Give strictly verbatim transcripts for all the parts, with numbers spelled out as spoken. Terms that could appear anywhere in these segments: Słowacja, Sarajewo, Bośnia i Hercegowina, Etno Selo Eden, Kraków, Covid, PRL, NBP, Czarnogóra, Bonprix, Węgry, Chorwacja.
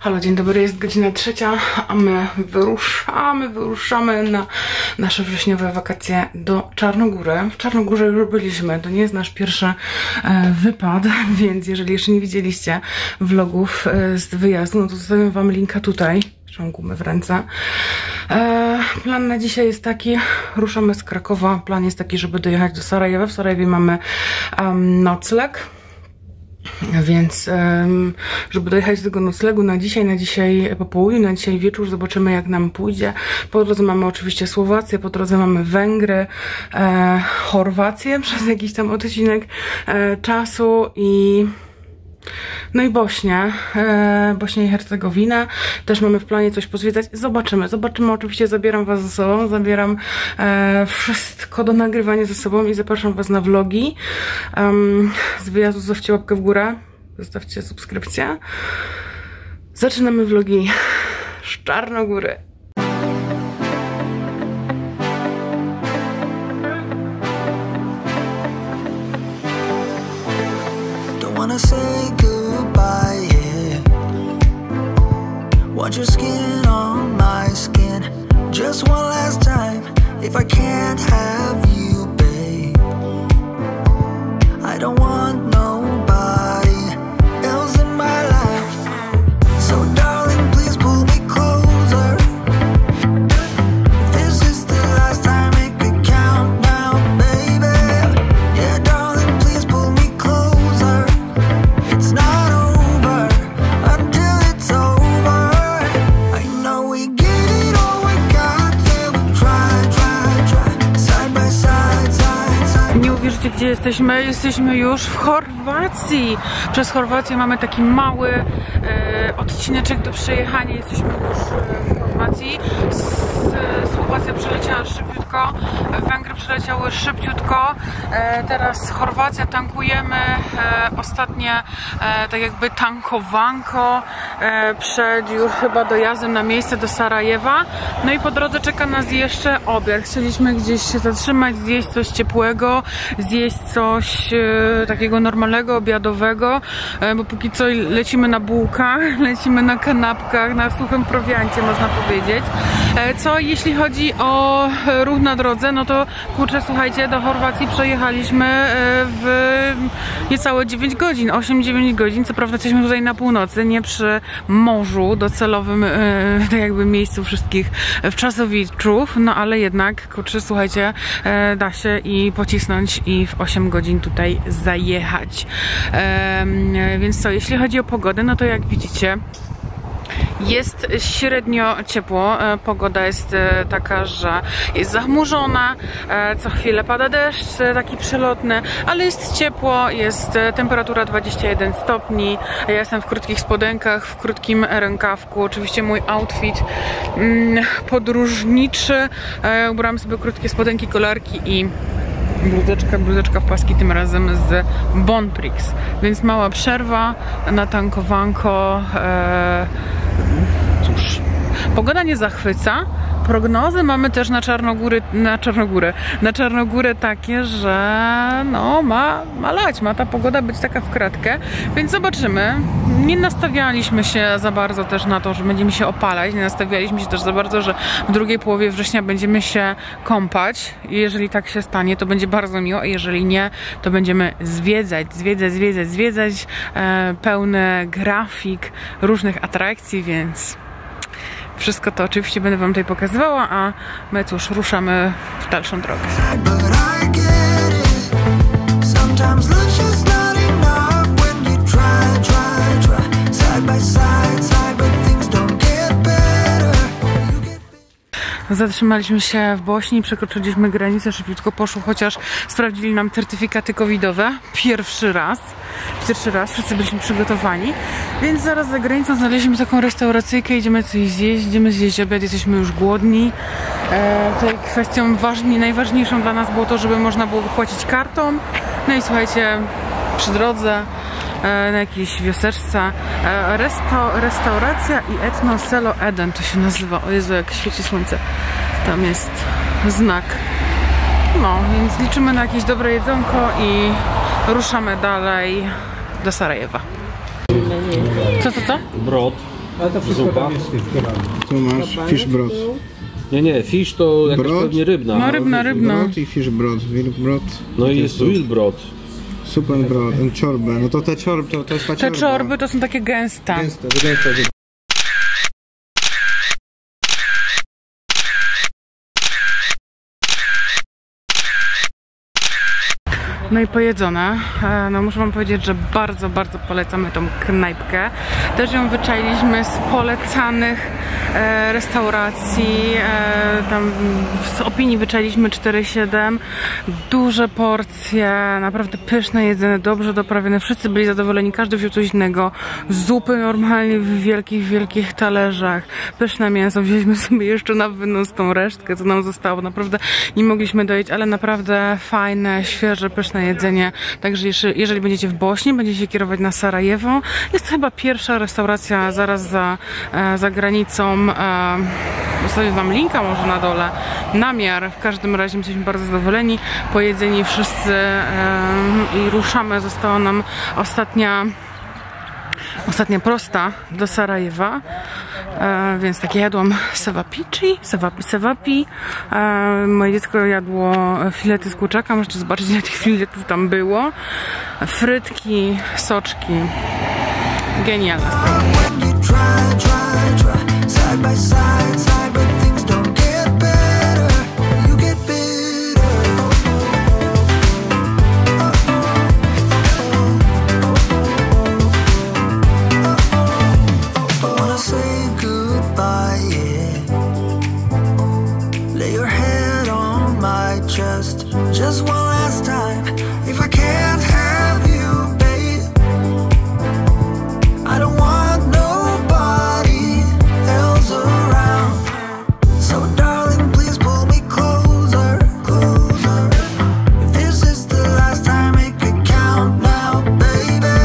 Halo, dzień dobry, jest godzina trzecia, a my wyruszamy, wyruszamy na nasze wrześniowe wakacje do Czarnogóry. W Czarnogórze już byliśmy, to nie jest nasz pierwszy e, wypad, więc jeżeli jeszcze nie widzieliście vlogów e, z wyjazdu, no to zostawiam wam linka tutaj. Trzymam gumę w ręce. E, plan na dzisiaj jest taki, ruszamy z Krakowa, plan jest taki, żeby dojechać do Sarajewa. W Sarajewie mamy um, nocleg. Więc żeby dojechać do tego noclegu na dzisiaj, na dzisiaj po południu, na dzisiaj wieczór, zobaczymy jak nam pójdzie. Po drodze mamy oczywiście Słowację, po drodze mamy Węgry, e, Chorwację przez jakiś tam odcinek e, czasu i... No i Bośnię, e, Bośnię i Hercegowinę. Też mamy w planie coś pozwiedzać. Zobaczymy, zobaczymy. Oczywiście zabieram was ze sobą, zabieram e, wszystko do nagrywania ze sobą i zapraszam was na vlogi. Um, z wyjazdu zostawcie łapkę w górę, zostawcie subskrypcję. Zaczynamy vlogi z Czarnogóry. Say goodbye, yeah. Want your skin on my skin, just one last time. If I can't have you, babe, I don't want nobody else in my life. So darling, please pull me closer. If this is the last time, it could count now, baby. Yeah, darling, please pull me closer. It's not over until it's over. I know we gave it all we got, yeah, we tried, tried, tried. Side by side, side, side. Nie uwierzycie, gdzie jesteśmy? Jesteśmy już w Chorwacji. Przez Chorwację mamy taki mały e, odcineczek do przejechania. Jesteśmy już w Chorwacji. Słowacja przeleciała szybciutko, Węgry przeleciały szybciutko, teraz Chorwacja, tankujemy ostatnie tak jakby tankowanko przed już chyba dojazdem na miejsce do Sarajewa. No i po drodze czeka nas jeszcze obiad. Chcieliśmy gdzieś się zatrzymać, zjeść coś ciepłego, zjeść coś takiego normalnego, obiadowego, bo póki co lecimy na bułkach, lecimy na kanapkach, na suchym prowiancie można powiedzieć. Co jeśli chodzi o ruch na drodze, no to kurczę, słuchajcie, do Chorwacji przejechaliśmy w niecałe dziewięć godzin, osiem dziewięć godzin. Co prawda jesteśmy tutaj na północy, nie przy morzu docelowym, tak jakby miejscu wszystkich wczasowiczów, no ale jednak, kurczę, słuchajcie, da się i pocisnąć i w osiem godzin tutaj zajechać. Więc co, jeśli chodzi o pogodę, no to jak widzicie, jest średnio ciepło, pogoda jest taka, że jest zachmurzona, co chwilę pada deszcz, taki przelotny, ale jest ciepło, jest temperatura dwadzieścia jeden stopni, ja jestem w krótkich spodenkach, w krótkim rękawku, oczywiście mój outfit podróżniczy, ubrałam sobie krótkie spodenki, kolarki i bluzeczka, bluzeczka w paski, tym razem z Bonprix, więc mała przerwa na tankowanko. E, cóż, pogoda nie zachwyca. Prognozy mamy też na Czarnogóry, na Czarnogórę, na Czarnogórę takie, że no ma, ma lać, ma ta pogoda być taka w kratkę, więc zobaczymy. Nie nastawialiśmy się za bardzo też na to, że będziemy się opalać, nie nastawialiśmy się też za bardzo, że w drugiej połowie września będziemy się kąpać. Jeżeli tak się stanie, to będzie bardzo miło, a jeżeli nie, to będziemy zwiedzać, zwiedzać, zwiedzać, zwiedzać, e, pełny grafik różnych atrakcji, więc... Wszystko to oczywiście będę wam tutaj pokazywała, a my cóż, ruszamy w dalszą drogę. Zatrzymaliśmy się w Bośni, przekroczyliśmy granicę, szybciutko poszło, chociaż sprawdzili nam certyfikaty covidowe. Pierwszy raz, pierwszy raz, wszyscy byliśmy przygotowani, więc zaraz za granicą znaleźliśmy taką restauracyjkę, idziemy coś zjeść, idziemy zjeść obiad, jesteśmy już głodni. E, tutaj kwestią ważni, najważniejszą dla nas było to, żeby można było płacić kartą. No i słuchajcie, przy drodze na jakiejś wioseczce Resta, restauracja i etno selo Eden to się nazywa. O Jezu, jak świeci słońce, tam jest znak, no więc liczymy na jakieś dobre jedzonko i ruszamy dalej do Sarajewa. Co, co, co? Brod. Ale to wszystko zupa. Tam jest tych korali. Tu masz fish broth. Nie, nie, fish to jakaś brod? Pewnie rybna. No rybna, rybna. Brod i fish broth, wilbrod. No i jest wilbrod. Super brod, czorba. No to te czorby, to, to jest ta czorba. Te czorby to są takie gęste. Gęste, gęste. No i pojedzone. No muszę wam powiedzieć, że bardzo, bardzo polecamy tą knajpkę. Też ją wyczailiśmy z polecanych e, restauracji. E, tam z opinii wyczailiśmy cztery siedem. Duże porcje, naprawdę pyszne jedzenie, dobrze doprawione. Wszyscy byli zadowoleni, każdy wziął coś innego. Zupy normalnie w wielkich, wielkich talerzach. Pyszne mięso. Wzięliśmy sobie jeszcze na wynos tą resztkę, co nam zostało. Naprawdę nie mogliśmy dojeść, ale naprawdę fajne, świeże, pyszne jedzenie. Także jeżeli będziecie w Bośni, będziecie się kierować na Sarajewo. Jest to chyba pierwsza restauracja zaraz za, za granicą. Zostawię wam linka może na dole. Namiar. W każdym razie jesteśmy bardzo zadowoleni. Pojedzeni wszyscy i ruszamy. Została nam ostatnia Ostatnia prosta do Sarajewa, e, więc tak, ja jadłam sevapici, sevapi, sevapi. E, moje dziecko jadło filety z kurczaka, możecie zobaczyć, ile tych filetów tam było. Frytki, soczki. Genialna sprawa. Just one last time, if I can't have you, babe, I don't want nobody else around. So darling, please pull me closer, closer. If this is the last time, it could count now, baby.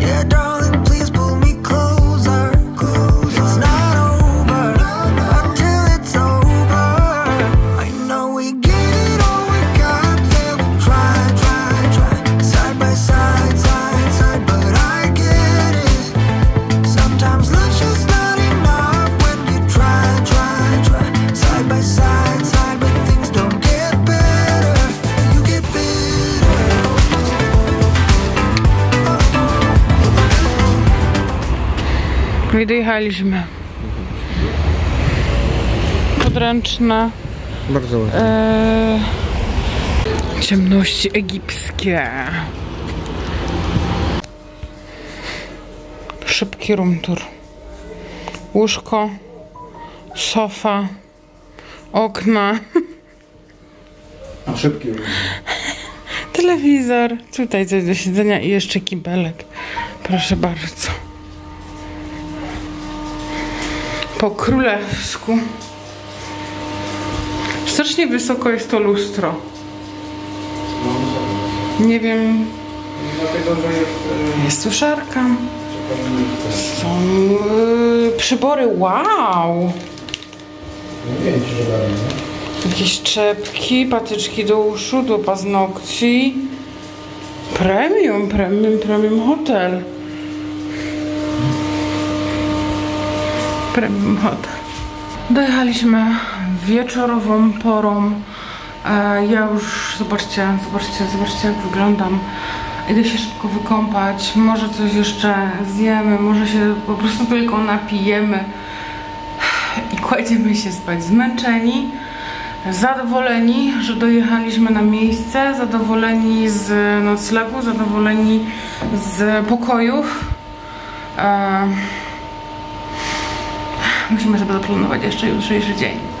Yeah, darling, please pull me closer, closer. It's not over until it's over. I know we get it all. I dojechaliśmy. Podręczne. Bardzo ładne. E... Ciemności egipskie. Szybki room tour. Łóżko, sofa, okna. A szybki room. Telewizor. Tutaj coś do siedzenia i jeszcze kibelek. Proszę bardzo. Po królewsku. Strasznie wysoko jest to lustro. Nie wiem. Jest suszarka. Są yy, przybory. Wow! Jakieś czepki, patyczki do uszu, do paznokci. Premium, premium, premium hotel. Premium hotel. Dojechaliśmy wieczorową porą. E, ja już, zobaczcie, zobaczcie, zobaczcie jak wyglądam. Idę się szybko wykąpać, może coś jeszcze zjemy, może się po prostu tylko napijemy i kładziemy się spać. Zmęczeni, zadowoleni, że dojechaliśmy na miejsce, zadowoleni z noclegu, zadowoleni z pokojów. E, Musimy sobie zaplanować jeszcze jutrzejszy dzień.